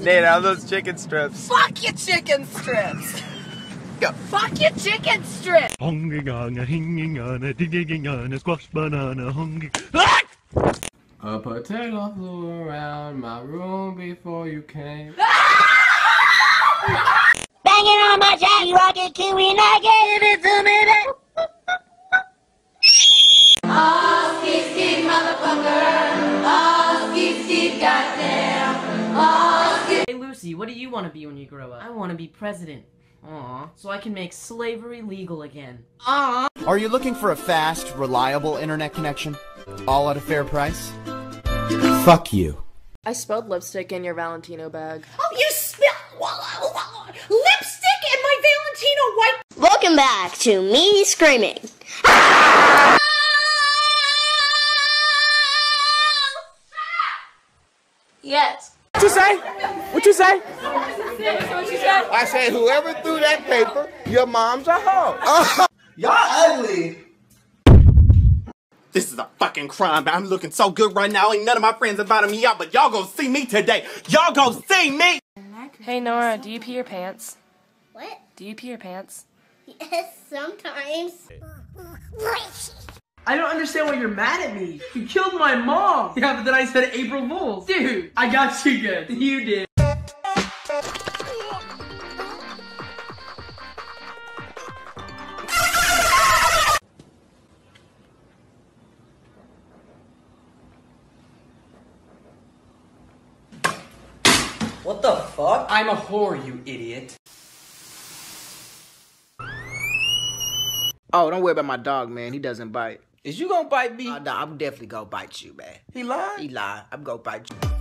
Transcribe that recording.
Nate, how are those chicken strips? Fuck your chicken strips! Go. Fuck your chicken strips! Up a tailor flew around my room before you came. Banging on my Jack Rocket Kiwi Nugget! Give it to me then! Oh, Steve, Steve, motherfucker! Oh, Steve, Steve, goddamn! Oh, Steve. Hey, Lucy, what do you want to be when you grow up? I want to be president. Aww. So I can make slavery legal again. Aww. Are you looking for a fast, reliable internet connection? All at a fair price? Fuck you. I spilled lipstick in your Valentino bag. Oh, you spilled lipstick in my Valentino white- Welcome back to me screaming. Yes. What you say? What you say? I said whoever threw that paper, your mom's a hoe. Y'all ugly. This is a fucking crime, but I'm looking so good right now. Ain't none of my friends invited me out, but y'all gonna see me today. Y'all gonna see me! Hey Nora, do you pee your pants? What? Do you pee your pants? Yes, sometimes. I don't understand why you're mad at me. You killed my mom. Yeah, but then I said April Fool's. Dude, I got you good. You did. What the fuck? I'm a whore, you idiot. Oh, don't worry about my dog, man. He doesn't bite. Is you gonna bite me? No, I'm definitely gonna bite you, man. He lied? He lied. I'm gonna bite you.